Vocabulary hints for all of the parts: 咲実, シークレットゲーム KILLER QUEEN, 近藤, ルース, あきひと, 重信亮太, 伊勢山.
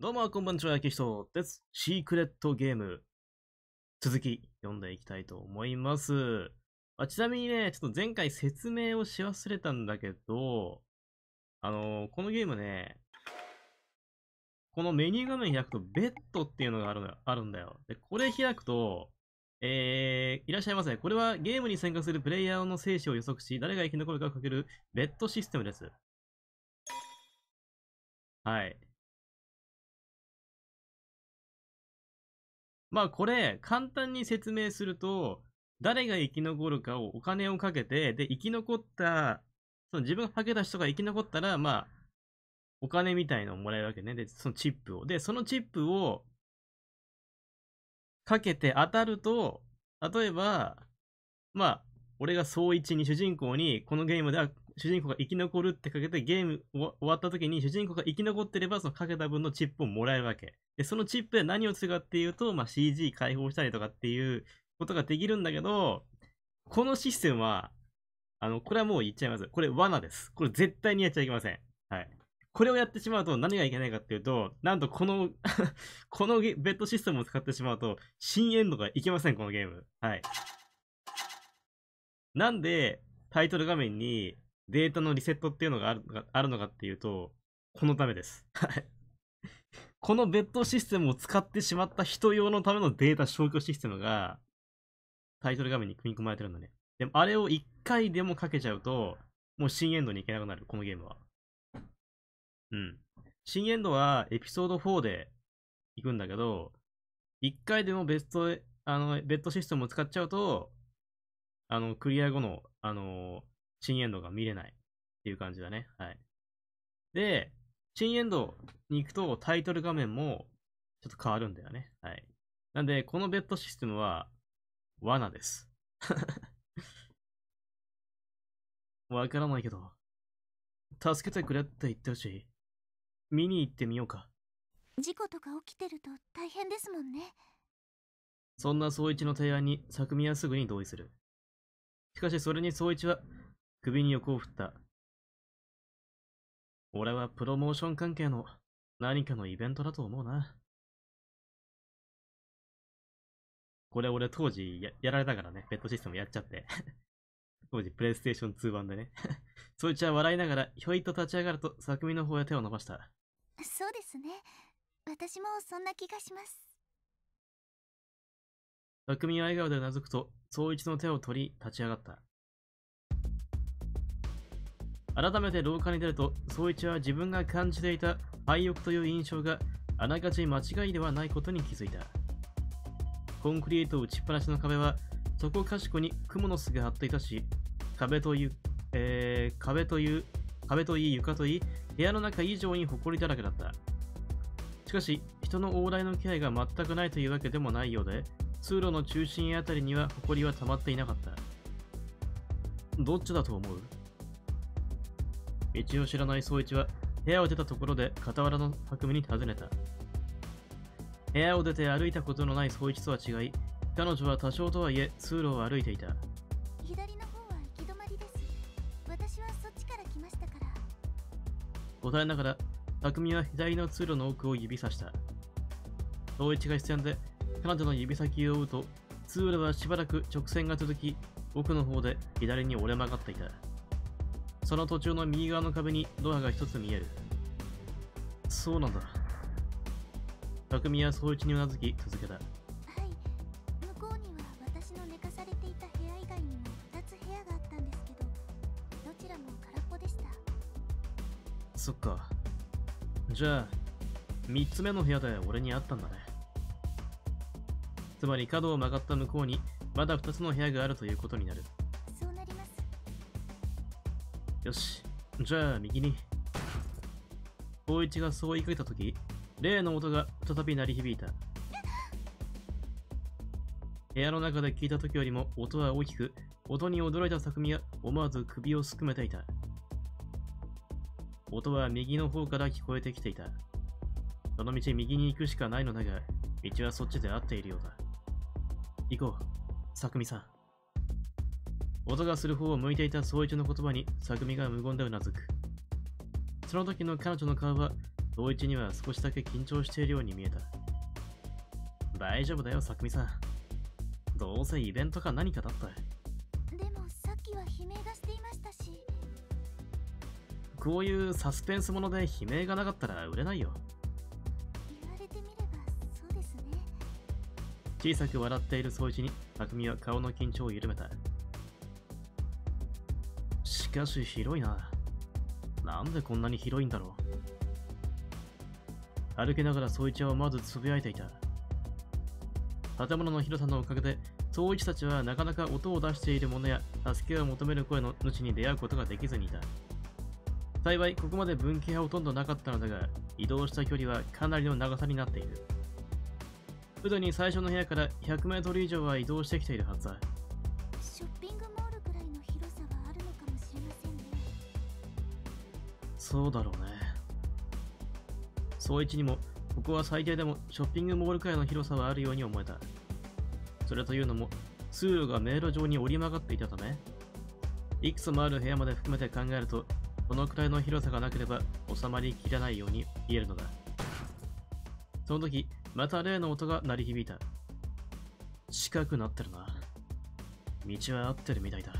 どうもこんばんちは、やきひとです。シークレットゲーム、続き読んでいきたいと思います。ちなみにね、ちょっと前回説明をし忘れたんだけど、このゲームね、このメニュー画面開くと、ベッドっていうのがあるんだよ。で、これ開くと、いらっしゃいませ。これはゲームに参加するプレイヤーの生死を予測し、誰が生き残るかをかけるベッドシステムです。はい。まあこれ、簡単に説明すると、誰が生き残るかをお金をかけて、で、生き残った、その自分がかけた人が生き残ったら、まあ、お金みたいのをもらえるわけね。で、そのチップを。で、そのチップをかけて当たると、例えば、まあ、俺が総一に主人公に、このゲームでは主人公が生き残るってかけて、ゲーム終わった時に主人公が生き残ってれば、そのかけた分のチップをもらえるわけ。で、そのチップで何をするかっていうと、まあ、CG 解放したりとかっていうことができるんだけど、このシステムは、これはもう言っちゃいます。これ罠です。これ絶対にやっちゃいけません。はい。これをやってしまうと何がいけないかっていうと、なんとこのベッドシステムを使ってしまうと、新エンドがいけません、このゲーム。はい。なんで、タイトル画面にデータのリセットっていうのがあるのかっていうと、このためです。はい。このベッドシステムを使ってしまった人用のためのデータ消去システムがタイトル画面に組み込まれてるんだね。でもあれを1回でもかけちゃうと、もう新エンドに行けなくなる、このゲームは。うん。新エンドはエピソード4で行くんだけど、1回でもベッドシステムを使っちゃうと、クリア後の、新エンドが見れないっていう感じだね。はい。で、新エンドに行くとタイトル画面もちょっと変わるんだよね。はい。なんで、このベッドシステムは罠です。わからないけど、助けてくれって言ってほしい。見に行ってみようか。事故とか起きてると大変ですもんね。そんな宗一の提案に作美はすぐに同意する。しかしそれに宗一は首に横を振った。俺はプロモーション関係の何かのイベントだと思うな。これ俺当時 やられたからね、ベッドシステムやっちゃって。当時プレイステーション2版でね。そいつは笑いながらひょいと立ち上がると作品の方へ手を伸ばした。そうですね。私もそんな気がします。作品は笑顔でうなずくと、そういつの手を取り立ち上がった。改めて廊下に出ると、宗一は自分が感じていた廃屋という印象があながち間違いではないことに気づいた。コンクリート打ちっぱなしの壁は、そこかしこに蜘蛛の巣が張っていたし、壁といい、床といい、部屋の中以上に埃だらけだった。しかし、人の往来の気配が全くないというわけでもないようで、通路の中心あたりには埃は溜まっていなかった。どっちだと思う？道を知らない宗一は部屋を出たところで傍らの匠に尋ねた。部屋を出て歩いたことのない宗一とは違い、彼女は多少とはいえ通路を歩いていた。左の方は行き止まりです。私はそっちから来ましたから。答えながら匠は左の通路の奥を指さした。宗一が視線で彼女の指先を追うと、通路はしばらく直線が続き、奥の方で左に折れ曲がっていた。その途中の右側の壁にドアが一つ見える。そうなんだ。匠は宗一にうなずき続けた。はい、向こうには私の寝かされていた部屋以外にも2つ部屋があったんですけど、どちらも空っぽでした。そっか。じゃあ、3つ目の部屋で俺にあったんだね。つまり角を曲がった向こうにまだ2つの部屋があるということになる。よし、じゃあ右に。宗一がそう言いかけたとき、例の音が再び鳴り響いた。部屋の中で聞いたときよりも音は大きく、音に驚いた作美は思わず首をすくめていた。音は右の方から聞こえてきていた。その道右に行くしかないのだが、道はそっちで合っているようだ。行こう、作美さん。音がする方を向いていた宗一の言葉に、作美が無言でうなずく。その時の彼女の顔は、同一には少しだけ緊張しているように見えた。大丈夫だよ、さくみさん。どうせイベントか何かだった。でもさっきは悲鳴がしていましたし。こういうサスペンスもので悲鳴がなかったら売れないよ。言われてみればそうですね。小さく笑っている宗一に匠は顔の緊張を緩めた。しかし広いな。なんでこんなに広いんだろう。歩きながら宗一はまずつぶやいていた。建物の広さのおかげで宗一たちはなかなか音を出しているものや助けを求める声の主に出会うことができずにいた。幸いここまで分岐はほとんどなかったのだが、移動した距離はかなりの長さになっている。すでに最初の部屋から100メートル以上は移動してきているはずだ。ショッピングモールくらいの広さはあるのかもしれませんね。そうだろうね。宗一にもここは最低でもショッピングモールくらいの広さはあるように思えた。それというのも通路が迷路上に折り曲がっていたため、いくつもある部屋まで含めて考えるとこのくらいの広さがなければ収まりきらないように見えるのだ。その時、また例の音が鳴り響いた。近くなってるな。道は合ってるみたいだ。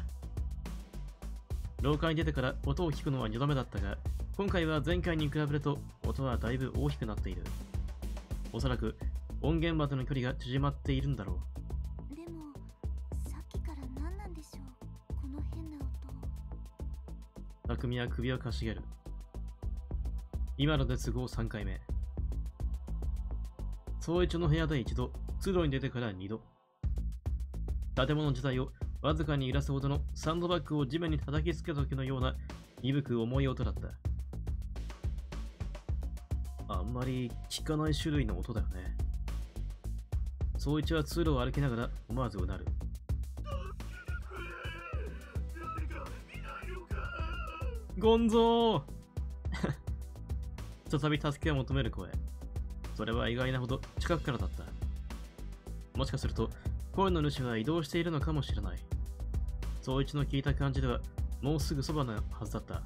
廊下に出てから音を聞くのは2度目だったが、今回は前回に比べると音はだいぶ大きくなっている。おそらく音源までの距離が縮まっているんだろう。でも、さっきから何なんでしょう、この変な音。匠は首をかしげる。今ので都合3回目。宗一の部屋で一度、通路に出てから二度。建物自体をわずかに揺らすほどのサンドバッグを地面に叩きつけた時のような鈍く重い音だった。あんまり聞かない種類の音だよね。宗一は通路を歩きながら思わずうなる。ゴンゾー再び助けを求める声。それは意外なほど近くからだった。もしかすると、声の主は移動しているのかもしれない。宗一の聞いた感じでは、もうすぐそばのはずだった。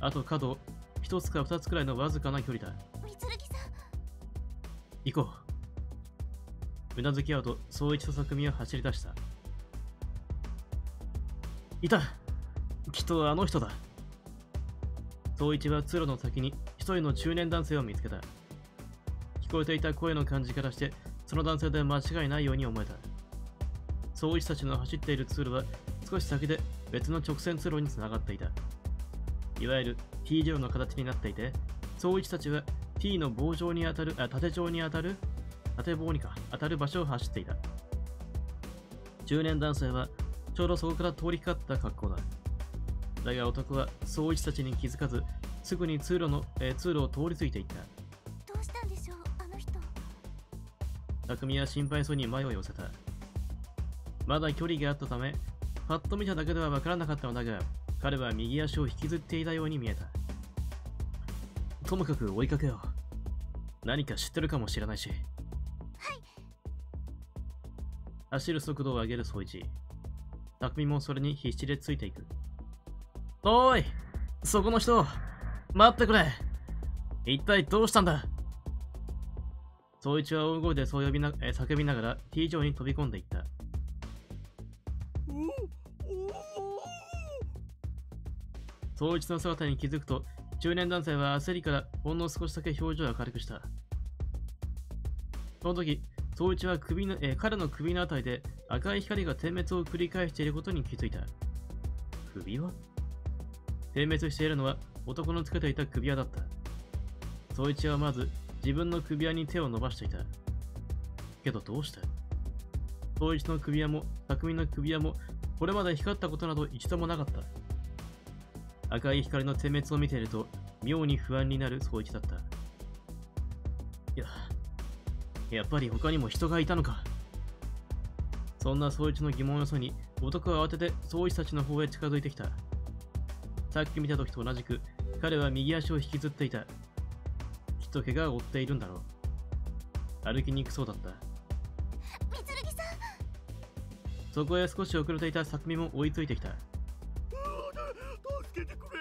あと角を1つか2つくらいのわずかな距離だ。みつるきさん、行こう。うなずき合うと、宗一と匠は走り出した。いた、きっとあの人だ。宗一は通路の先に一人の中年男性を見つけた。聞こえていた声の感じからして、その男性で間違いないように思えた。宗一たちの走っている通路は少し先で別の直線通路につながっていた。いわゆる T 字路の形になっていて、宗一たちは T の棒状に当たる、縦状に当たる、縦棒にか当たる場所を走っていた。中年男性はちょうどそこから通りかかった格好だ。だが男は宗一たちに気づかず、すぐに通路を通り過ぎていった。どうしたんでしょう、あの人。匠は心配そうに前を寄せた。まだ距離があったため、パッと見ただけでは分からなかったのだが、彼は右足を引きずっていたように見えた。ともかく追いかけよう。何か知ってるかもしれないし。はい。走る速度を上げる宗一。匠もそれに必死でついていく。おい、そこの人、待ってくれ。一体どうしたんだ。宗一は大声でそう叫びながら T 上に飛び込んでいった。宗一の姿に気づくと、中年男性は焦りからほんの少しだけ表情を明るくした。その時、宗一は彼の首のあたりで赤い光が点滅を繰り返していることに気づいた。首輪？点滅しているのは男のつけていた首輪だった。宗一はまず自分の首輪に手を伸ばしていた。けどどうして？宗一の首輪も匠の首輪もこれまで光ったことなど一度もなかった。赤い光の点滅を見ていると妙に不安になる宗一だった。やっぱり他にも人がいたのか。そんな宗一の疑問をよそに、男は慌てて宗一たちの方へ近づいてきた。さっき見た時と同じく、彼は右足を引きずっていた。きっと怪我を負っているんだろう。歩きにくそうだった。みつるぎさん、そこへ少し遅れていた匠も追いついてきた。助けてくれ。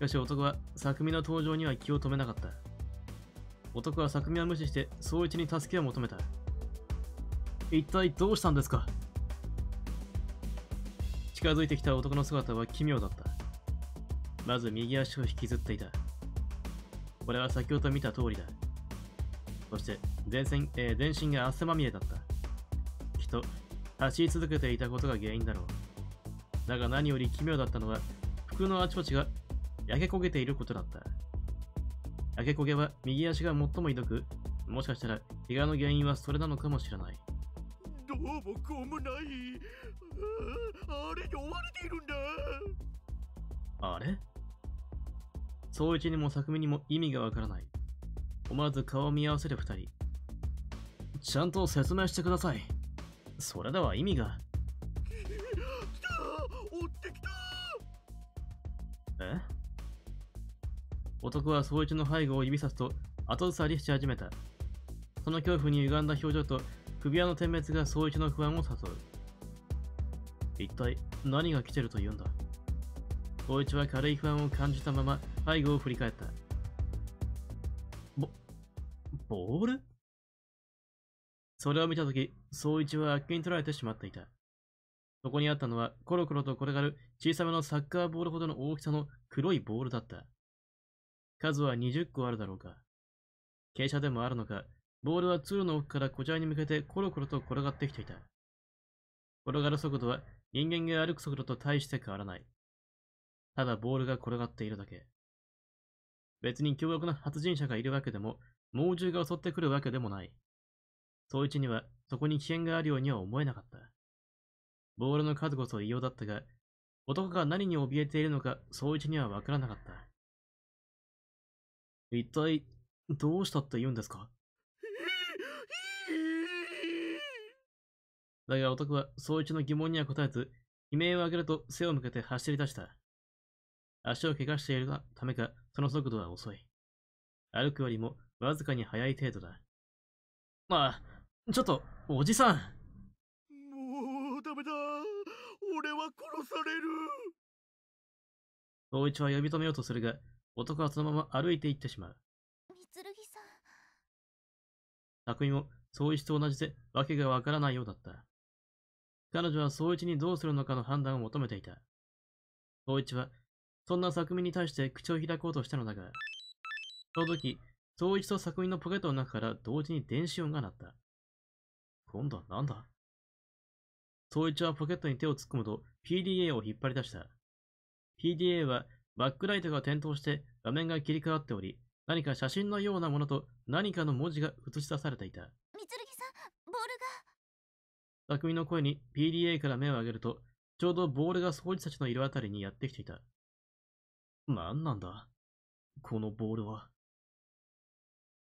しかし男は作美の登場には気を止めなかった。男は作美を無視して宗一に助けを求めた。一体どうしたんですか。近づいてきた男の姿は奇妙だった。まず右足を引きずっていた。これは先ほど見た通りだ。そして全身が汗まみれだった。きっと走り続けていたことが原因だろう。だが何より奇妙だったのは服のあちこちが焼け焦げていることだった。焼け焦げは右足が最もひどく、もしかしたら怪我の原因はそれなのかもしれない。どうもこうもない。あれに追われているんだ。あれ？宗一にも作美にも意味がわからない。思わず顔を見合わせる2人。ちゃんと説明してください。それでは意味が。来た！追ってきた！え？男は宗一の背後を指さすと後ずさりし始めた。その恐怖に歪んだ表情と首輪の点滅が宗一の不安を誘う。一体何が来てると言うんだ。宗一は軽い不安を感じたまま背後を振り返った。ボール？それを見たとき、宗一はあっけに取られてしまっていた。そこにあったのはコロコロと転がる小さめのサッカーボールほどの大きさの黒いボールだった。数は20個あるだろうか。傾斜でもあるのか、ボールは通路の奥からこちらに向けてコロコロと転がってきていた。転がる速度は人間が歩く速度と大して変わらない。ただボールが転がっているだけ。別に凶悪な発人者がいるわけでも、猛獣が襲ってくるわけでもない。宗一にはそこに危険があるようには思えなかった。ボールの数こそ異様だったが、男が何に怯えているのか宗一にはわからなかった。一体どうしたって言うんですか。だが男は宗一の疑問には答えず、悲鳴を上げると背を向けて走り出した。足を怪我しているがためか、その速度は遅い。歩くよりもわずかに速い程度だ。まあ、ちょっと、おじさん。もうダメだ。俺は殺される。宗一は呼び止めようとするが、男はそのまま歩いていってしまう。三剣さん。作美も宗一と同じでわけがわからないようだった。彼女は宗一にどうするのかの判断を求めていた。宗一は、そんな作美に対して口を開こうとしたのだが、その時、宗一と作美のポケットの中から同時に電子音が鳴った。今度は何だ？宗一はポケットに手を突っ込むと PDA を引っ張り出した。PDA はバックライトが点灯して画面が切り替わっており、何か写真のようなものと何かの文字が映し出されていた。三剣さん、ボールが。作美の声に PDA から目を上げると、ちょうどボールが宗一たちのいるあたりにやってきていた。何なんだこのボールは。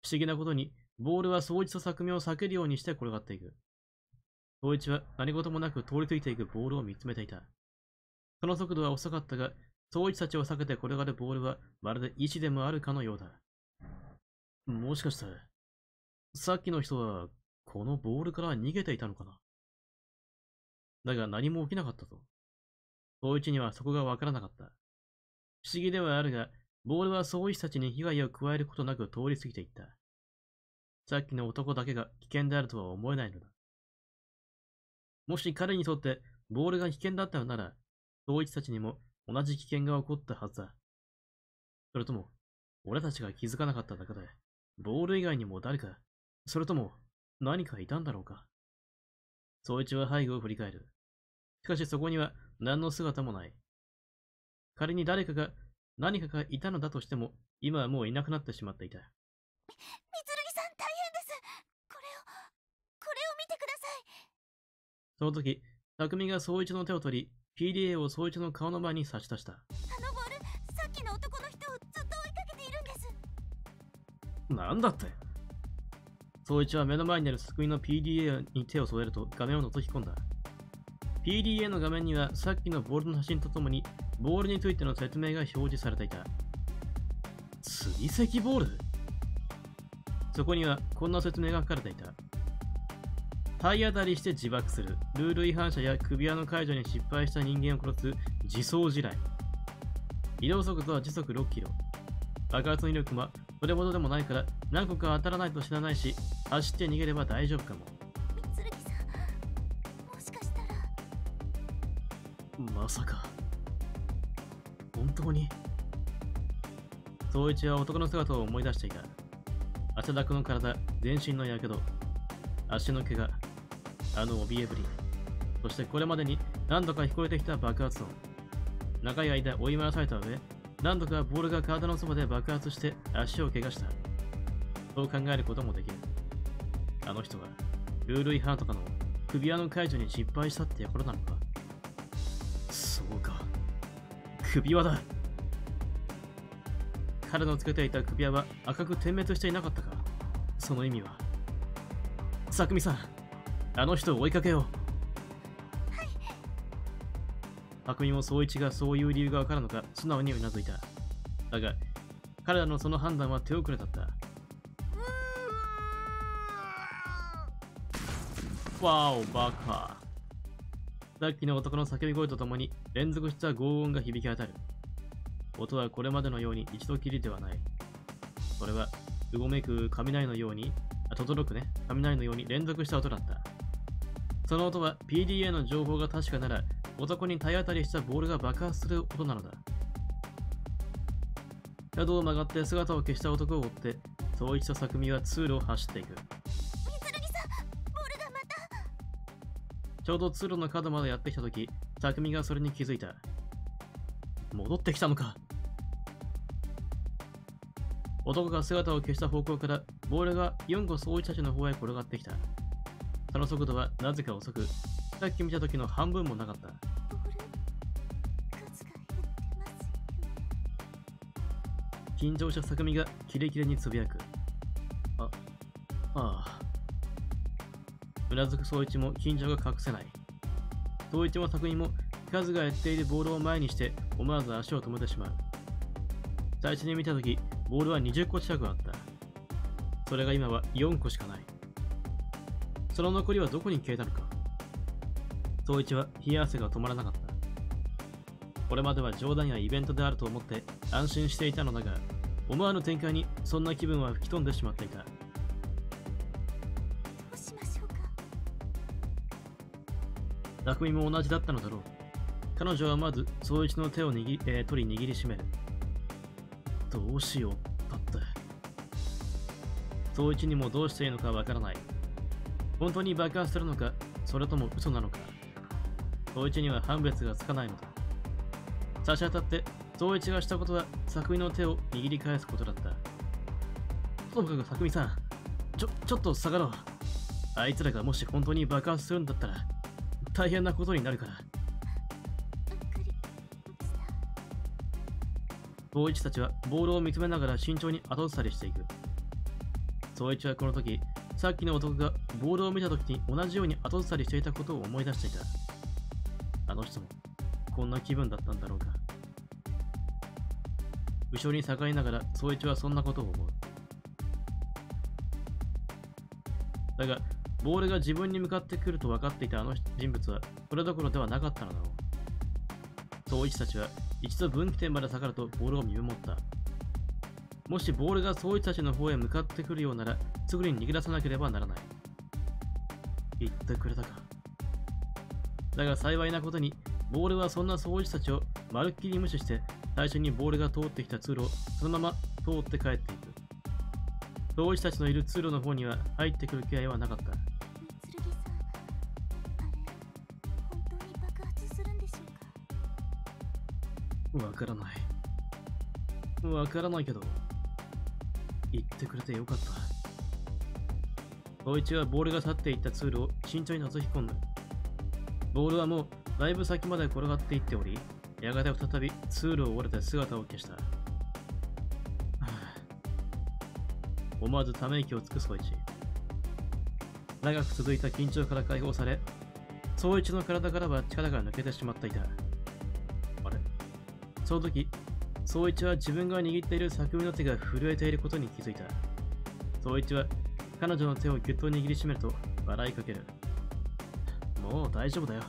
不思議なことに、ボールは宗一と作美を避けるようにして転がっていく。宗一は何事もなく通り過ぎていくボールを見つめていた。その速度は遅かったが、宗一たちを避けて転がるボールはまるで意志でもあるかのようだ。もしかして、さっきの人はこのボールから逃げていたのかな。だが何も起きなかったぞ。宗一にはそこがわからなかった。不思議ではあるが、ボールは宗一たちに被害を加えることなく通り過ぎていった。さっきの男だけが危険であるとは思えないのだ。もし彼にとってボールが危険だったのなら、宗一たちにも同じ危険が起こったはずだ。それとも、俺たちが気づかなかっただけで、ボール以外にも誰か、それとも何かいたんだろうか。宗一は背後を振り返る。しかしそこには何の姿もない。仮に誰かが何かがいたのだとしても、今はもういなくなってしまっていた。三剣さん、大変です。これを見てください。その時、作美が宗一の手を取り、PDA を宗一の顔の前に差し出した。あのボール、さっきの男の人をずっと追いかけているんです。なんだって。宗一は目の前にある作美の PDA に手を添えると画面を覗き込んだ。PDA の画面にはさっきのボールの写真とともに、ボールについての説明が表示されていた。追跡ボール？そこにはこんな説明が書かれていた。体当たりして自爆する。ルール違反者や首輪の解除に失敗した人間を殺す自走地雷。移動速度は時速6キロ。爆発の威力はそれほどでもないから何個か当たらないと死なないし、走って逃げれば大丈夫かも。みつるきさん、もしかしたら。まさか本当に。宗一は男の姿を思い出していた。汗だくの体、全身のやけど、足の怪我、あの怯えぶり、そしてこれまでに何度か聞こえてきた爆発音。長い間追い回された上、何度かボールが体のそばで爆発して足を怪我した。そう考えることもできる。あの人はルール違反とかの首輪の解除に失敗したってことなのか。そうか、首輪だ。彼のつけていた首輪は赤く点滅していなかったか。その意味は。佐久美さん、あの人を追いかけよう。拓海も宗一がそういう理由がわからんのか素直にうなずいた。だが彼らのその判断は手遅れだった。わおバカ。さっきの男の叫び声とともに連続した轟音が響き当たる。音はこれまでのように一度きりではない。それはうごめく雷のように、とどろくね、雷のように連続した音だった。その音は PDA の情報が確かなら男に体当たりしたボールが爆発する音なのだ。角を曲がって姿を消した男を追って、宗一と佐久美は通路を走っていく。みつるぎさん、ボールがまた。ちょうど通路の角までやってきたとき、佐久美がそれに気づいた。戻ってきたのか。男が姿を消した方向からボールが4個宗一たちの方へ転がってきた。その速度はなぜか遅く、さっき見た時の半分もなかった。緊張した佐久美がキレキレにつぶやく。うなずく宗一も緊張が隠せない。宗一も佐久美も数がやっているボールを前にして思わず足を止めてしまう。最初に見た時、ボールは20個近くあった。それが今は4個しかない。その残りはどこに消えたのか。宗一は冷や汗が止まらなかった。これまでは冗談やイベントであると思って安心していたのだが、思わぬ展開にそんな気分は吹き飛んでしまっていた。どうしましょうか。拓海も同じだったのだろう。彼女はまず宗一の手を取り握りしめる。どうしようだって。宗一にもどうしていいのかわからない。本当に爆発するのか、それとも嘘なのか。宗一には判別がつかないのだ。差し当たって、宗一がしたことは、佐久美の手を握り返すことだった。ともかく佐久美さん、ちょっと下がろう。あいつらがもし本当に爆発するんだったら、大変なことになるから。宗一たちはボールを見つめながら慎重に後ずさりしていく。宗一はこの時、さっきの男がボールを見たときに同じように後ずさりしていたことを思い出していた。あの人もこんな気分だったんだろうか。後ろに逆らいながら宗一はそんなことを思う。だがボールが自分に向かってくると分かっていたあの人物はこれどころではなかったのだろう。宗一たちは一度分岐点まで下がるとボールを見守った。もしボールが宗一たちの方へ向かってくるようならすぐに逃げ出さなければならない。言ってくれたか。だが幸いなことに、ボールはそんな宗一たちをまるっきり無視して、最初にボールが通ってきた通路をそのまま通って帰っていく。宗一たちのいる通路の方には入ってくる気配はなかった。みつるぎさん、あれ、本当に爆発するんでしょうか。わからない。わからないけど、言ってくれてよかった。宗一はボールが去っていった通路を慎重にのぞき込んだ。ボールはもうだいぶ先まで転がっていっており、やがて再び通路を折れて姿を消した。思わずため息をつく宗一。長く続いた緊張から解放され、宗一の体からは力が抜けてしまっていた。あれ？その時、宗一は自分が握っている佐久美の手が震えていることに気づいた。宗一は彼女の手をぎゅっと握りしめると笑いかける。もう大丈夫だよ、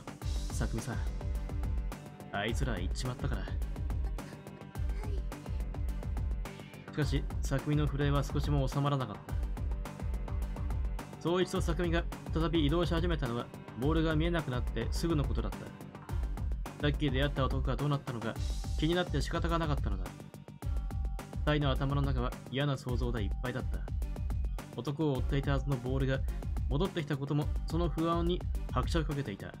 佐久美さん。あいつら行っちまったから。しかし、作品の震えは少しも収まらなかった。そう一度作品が再び移動し始めたのは、ボールが見えなくなってすぐのことだった。さっき出会った男がどうなったのか、気になって仕方がなかったのだ。タイの頭の中は嫌な想像でいっぱいだった。男を追っていたはずのボールが戻ってきたことも、その不安に拍車をかけていた。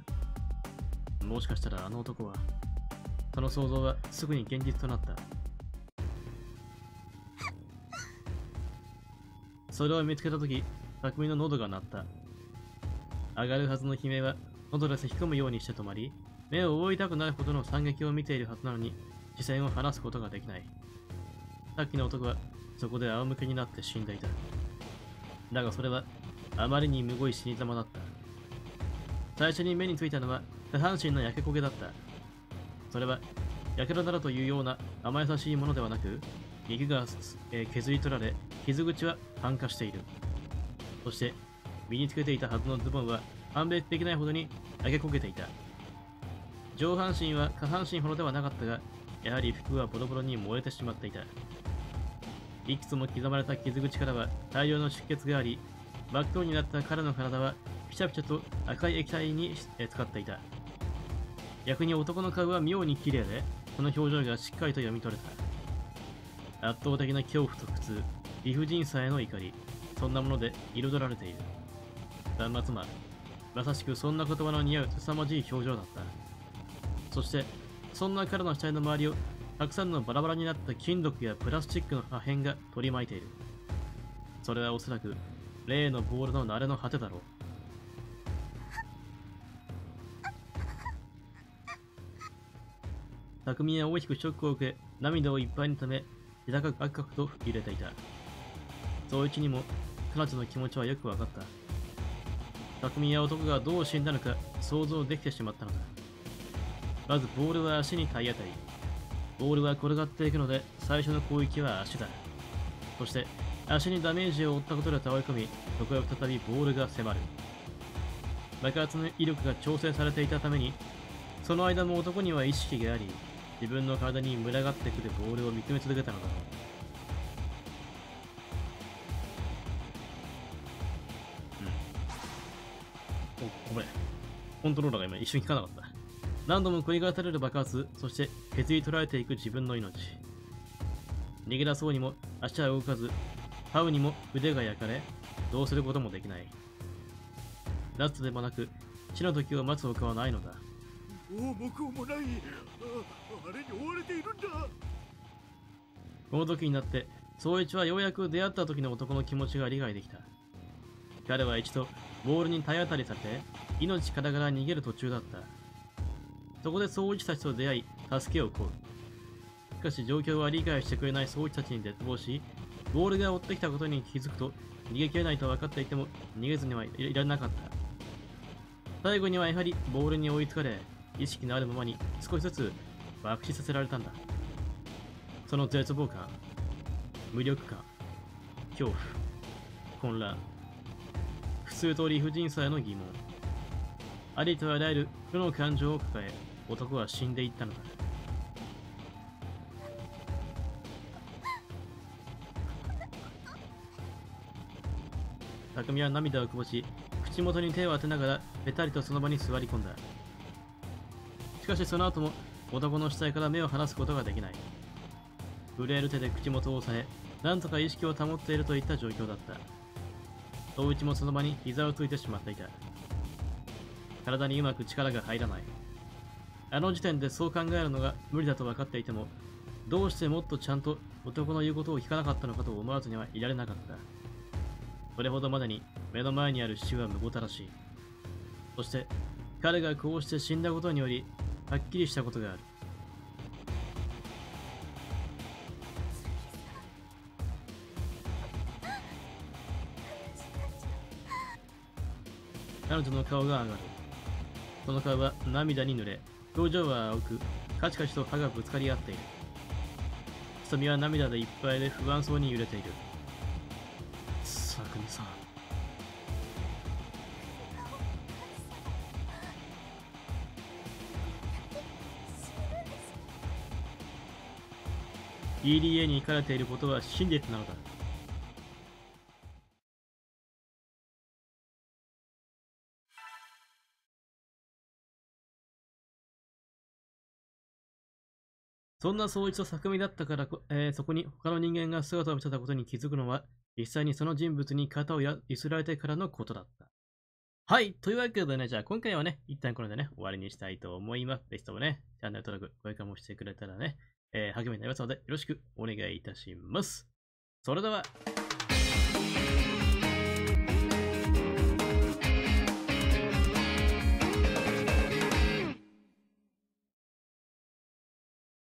もしかしたらあの男は。その想像はすぐに現実となった。それを見つけたとき、匠の喉が鳴った。上がるはずの悲鳴は喉でせき込むようにして止まり、目を覆いたくなるほどの惨劇を見ているはずなのに、視線を離すことができない。さっきの男はそこで仰向けになって死んでいた。だがそれはあまりにむごい死に様だった。最初に目についたのは下半身の焼け焦げだった。それはやけどだらというような甘やさしいものではなく、肉が削り取られ、傷口は酸化している。そして身につけていたはずのズボンは判別できないほどに焼け焦げていた。上半身は下半身ほどではなかったが、やはり服はボロボロに燃えてしまっていた。いくつも刻まれた傷口からは大量の出血があり、真っ黒になった彼の体はピチャピチャと赤い液体に浸かっていた。逆に男の顔は妙に綺麗で、その表情がしっかりと読み取れた。圧倒的な恐怖と苦痛、理不尽さへの怒り、そんなもので彩られている。端末魔、まさしくそんな言葉の似合う凄まじい表情だった。そして、そんな彼の死体の周りを、たくさんのバラバラになった金属やプラスチックの破片が取り巻いている。それはおそらく、例のボールの慣れの果てだろう。匠は大きくショックを受け、涙をいっぱいにため、膝がガクガクと揺れていた。宗一にも彼女の気持ちはよくわかった。匠は男がどう死んだのか想像できてしまったのだ。まずボールは足に体当たり。ボールは転がっていくので、最初の攻撃は足だ。そして足にダメージを負ったことで倒れ込み、そこへ再びボールが迫る。爆発の威力が調整されていたために、その間も男には意識があり、自分の体に群がってくるボールを見つめ続けたのだ。ごめん。コントローラーが今一瞬効かなかった。何度も繰り返される爆発、そして削り取られていく自分の命。逃げ出そうにも足は動かず、ハウにも腕が焼かれ、どうすることもできない。夏でもなく、死の時を待つ他はないのだ。おう、僕もない。あれに追われているんだ。この時になって、宗一はようやく出会った時の男の気持ちが理解できた。彼は一度、ボールに体当たりされて、命からがら逃げる途中だった。そこで宗一たちと出会い、助けを請う。しかし状況は理解してくれない宗一たちに絶望し、ボールが追ってきたことに気づくと、逃げ切れないと分かっていても、逃げずにはいられなかった。最後にはやはりボールに追いつかれ、意識のあるままに少しずつ爆死させられたんだ。その絶望感、無力感、恐怖、混乱、普通と理不尽さへの疑問、ありとあらゆる負の感情を抱え、男は死んでいったのだ。匠は涙をこぼし、口元に手を当てながらべたりとその場に座り込んだ。しかしその後も男の死体から目を離すことができない。震える手で口元を押さえ、なんとか意識を保っているといった状況だった。宗一もその場に膝をついてしまっていた。体にうまく力が入らない。あの時点でそう考えるのが無理だと分かっていても、どうしてもっとちゃんと男の言うことを聞かなかったのかと思わずにはいられなかった。それほどまでに目の前にある死はむごたらしい。そして彼がこうして死んだことにより、はっきりしたことがある。彼女の顔が上がる。その顔は涙に濡れ、表情は青く、カチカチと歯がぶつかり合っている。瞳は涙でいっぱいで不安そうに揺れている。さくみさん。DDA に行かれていることは真実なのだ。そんな創一と巧みだったから、そこに他の人間が姿を見せたことに気づくのは、実際にその人物に肩を揺すられてからのことだった。はい、というわけでね、じゃあ今回はね、一旦これでね、終わりにしたいと思います。ぜひともね、チャンネル登録、ご意見もしてくれたらね、励みになりますので、よろしくお願いいたします。それでは。